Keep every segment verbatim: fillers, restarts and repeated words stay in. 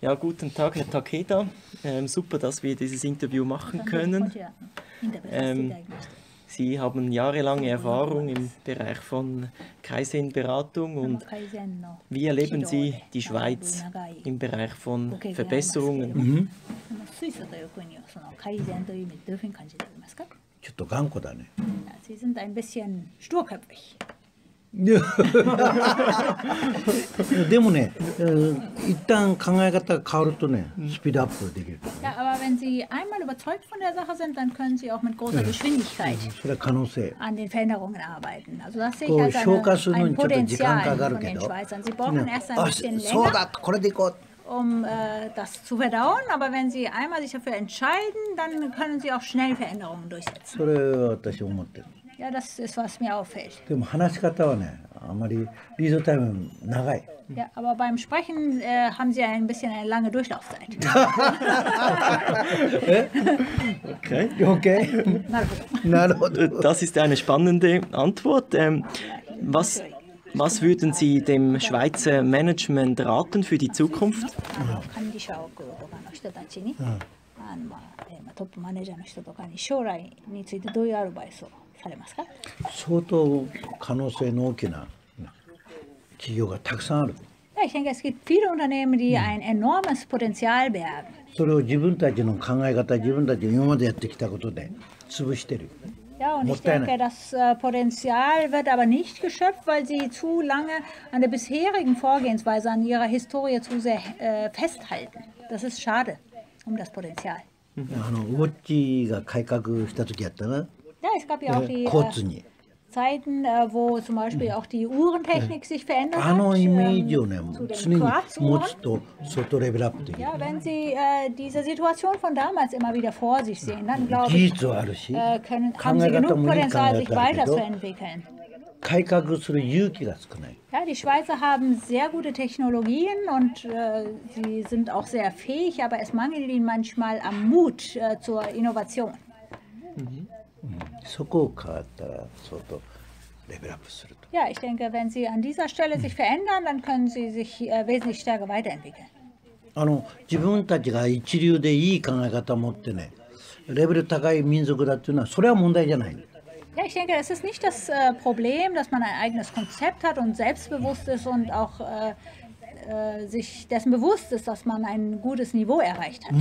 Ja, guten Tag, Herr Takeda. Ähm, super, dass wir dieses Interview machen können. Ähm, Sie haben jahrelange Erfahrung im Bereich von Kaizen-Beratung, und wie erleben Sie die Schweiz im Bereich von Verbesserungen? Mhm. Sie sind ein bisschen sturköpfig. でもね、一旦考え方が変わるとね、スピードアップできる。Ja, aber wenn Sie einmal überzeugt von der Sache sind, dann können Sie auch mit großer Geschwindigkeit an den Veränderungen arbeiten. Also das sehe ich als eine, ein Potenzial von den Schweizern. Sie brauchen erst ein bisschen länger, um äh, das zu verdauen, aber wenn Sie einmal sich dafür entscheiden, dann können Sie auch schnell Veränderungen durchsetzen. Ja, das ist, was mir auffällt. Ja, aber beim Sprechen äh, haben Sie ein bisschen eine lange Durchlaufzeit. Okay. Okay. Das ist eine spannende Antwort. Ähm, was, was würden Sie dem Schweizer Management raten für die Zukunft? Ja. Ja. されますか? 相当可能性の大きな企業がたくさんある。 Ja, ich denke, es gibt viele Unternehmen, die ein enormes Potenzial bergen. それを自分たちの考え方、自分たちが今までやってきたことで潰してる。 Ja, und ich denke, das Potenzial wird aber nicht geschöpft, weil sie zu lange an der bisherigen Vorgehensweise, an ihrer Historie zu sehr äh, festhalten. Das ist schade um das Potenzial. Ubocchi が改革した時やったな。 Ja, es gab ja auch die äh, Zeiten, äh, wo zum Beispiel auch die Uhrentechnik sich verändert hat. Ähm, zu den Quarzuhren. Ja, wenn Sie äh, diese Situation von damals immer wieder vor sich sehen, dann glaube ich, äh, können, haben Sie genug Potenzial, sich weiterzuentwickeln. Ja, die Schweizer haben sehr gute Technologien und äh, sie sind auch sehr fähig, aber es mangelt ihnen manchmal am Mut äh, zur Innovation. Mhm. Ja, ich denke, wenn Sie an dieser Stelle sich verändern, dann können Sie sich äh, wesentlich stärker weiterentwickeln. Ja, ich denke, es ist nicht das äh, Problem, dass man ein eigenes Konzept hat und selbstbewusst ist und auch äh, äh, sich dessen bewusst ist, dass man ein gutes Niveau erreicht hat.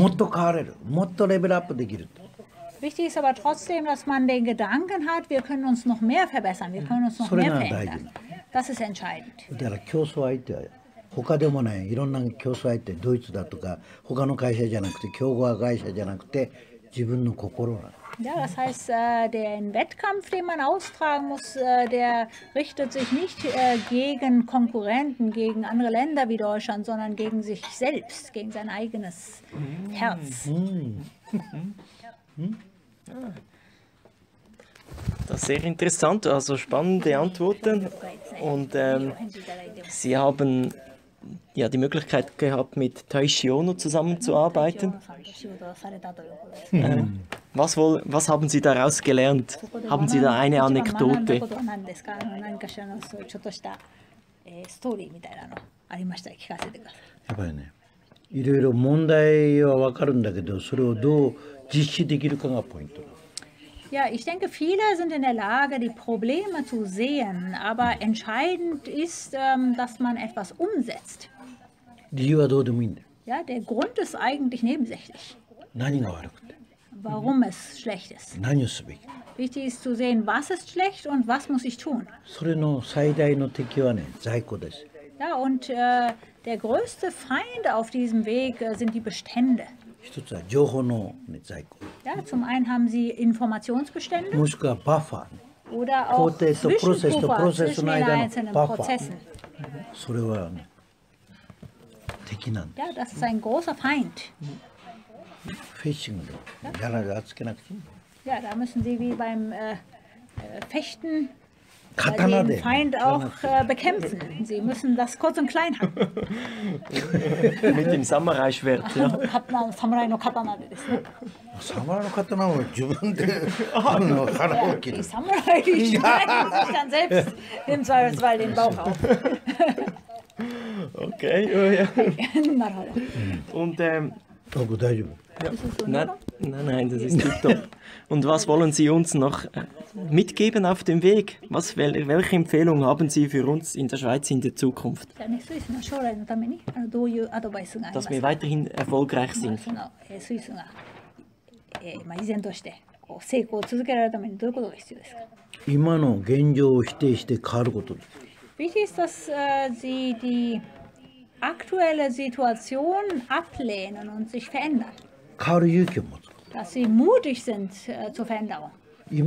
Wichtig ist aber trotzdem, dass man den Gedanken hat, wir können uns noch mehr verbessern, wir können uns noch mehr verändern. Das ist entscheidend. Ja, das heißt, äh, den Wettkampf, den man austragen muss, äh, der richtet sich nicht äh, gegen Konkurrenten, gegen andere Länder wie Deutschland, sondern gegen sich selbst, gegen sein eigenes Herz. Hm? Ah. Das ist sehr interessant, also spannende Antworten. Und ähm, Sie haben ja die Möglichkeit gehabt, mit Taishi Ono zusammenzuarbeiten. Hm. Ähm, was, wohl, was haben Sie daraus gelernt? Haben Sie da eine Anekdote? Ja, ich denke, viele sind in der Lage, die Probleme zu sehen, aber entscheidend ist, dass man etwas umsetzt. Ja, der Grund ist eigentlich nebensächlich. Warum es schlecht ist. Wichtig ist zu sehen, was ist schlecht und was muss ich tun. Ja, und äh, der größte Feind auf diesem Weg äh, sind die Bestände. Ja, zum einen haben Sie Informationsbestände oder auch Zwischenpuffer zwischen den einzelnen Prozessen. Ja, das ist ein großer Feind. Ja, da müssen Sie wie beim äh, Fechten den Feind auch äh, bekämpfen. Sie müssen das kurz und klein haben. Mit dem Samurai-Schwert. Ja. Samurai no Katana. Samurai no Katana ist die Samurai, die schneiden sich dann selbst im Zweifelsfall den Bauch auf. Okay, oh ja. Und ähm... Oh gut, ja. Nein, nein, nein, das ist tipptopp. Und was wollen Sie uns noch mitgeben auf dem Weg? Was, welche Empfehlung haben Sie für uns in der Schweiz in der Zukunft? Dass wir weiterhin erfolgreich sind. Wichtig ist, dass äh, Sie die aktuelle Situation ablehnen und sich verändern. Dass Sie mutig sind äh, zur Veränderung. Ja,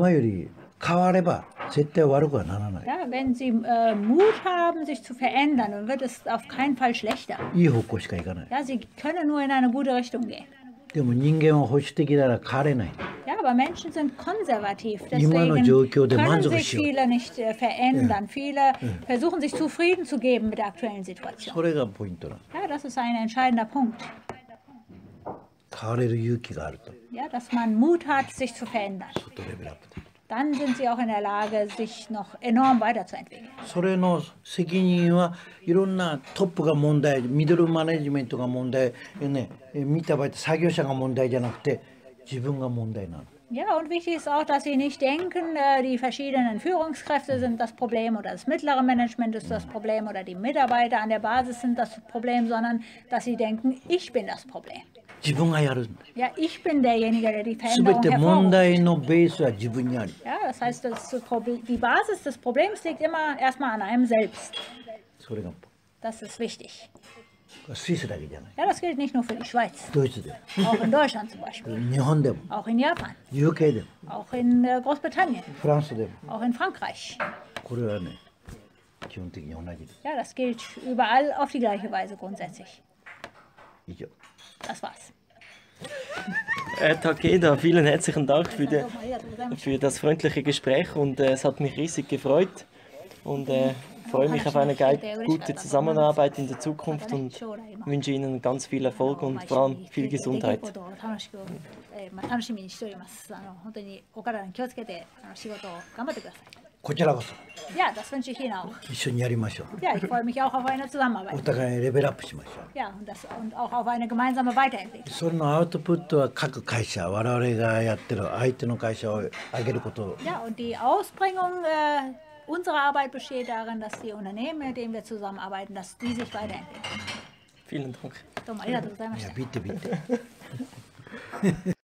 wenn Sie äh, Mut haben, sich zu verändern, dann wird es auf keinen Fall schlechter. Ja, Sie können nur in eine gute Richtung gehen. Ja, aber Menschen sind konservativ, deswegen können sich viele nicht verändern. Viele versuchen sich zufrieden zu geben mit der aktuellen Situation. Ja, das ist ein entscheidender Punkt. Ja, dass man Mut hat, sich zu verändern. Dann sind sie auch in der Lage, sich noch enorm weiterzuentwickeln. Ja, und wichtig ist auch, dass Sie nicht denken, die verschiedenen Führungskräfte sind das Problem oder das mittlere Management ist das Problem oder die Mitarbeiter an der Basis sind das Problem, sondern dass Sie denken, ich bin das Problem. Ja, ich bin derjenige, der die Veränderung hervorruft. Ja, das heißt, das Problem, die Basis des Problems liegt immer erstmal an einem selbst. Das ist wichtig. Ja, das gilt nicht nur für die Schweiz. Auch in Deutschland zum Beispiel. Auch in Japan. Auch in Großbritannien. Auch in Frankreich. Ja, das gilt überall auf die gleiche Weise grundsätzlich. Das war's. Herr Takeda, vielen herzlichen Dank für, die, für das freundliche Gespräch und äh, es hat mich riesig gefreut und äh, freue mich auf eine geile, gute Zusammenarbeit in der Zukunft und wünsche Ihnen ganz viel Erfolg und vor allem viel Gesundheit. Ja, das wünsche ich Ihnen auch. Ja, ich freue mich auch auf eine Zusammenarbeit. Ja, und, das, und auch auf eine gemeinsame Weiterentwicklung. Ja, und die Ausbringung äh, unserer Arbeit besteht darin, dass die Unternehmen, mit denen wir zusammenarbeiten, dass die sich weiterentwickeln. Vielen Dank. Ja, bitte, bitte.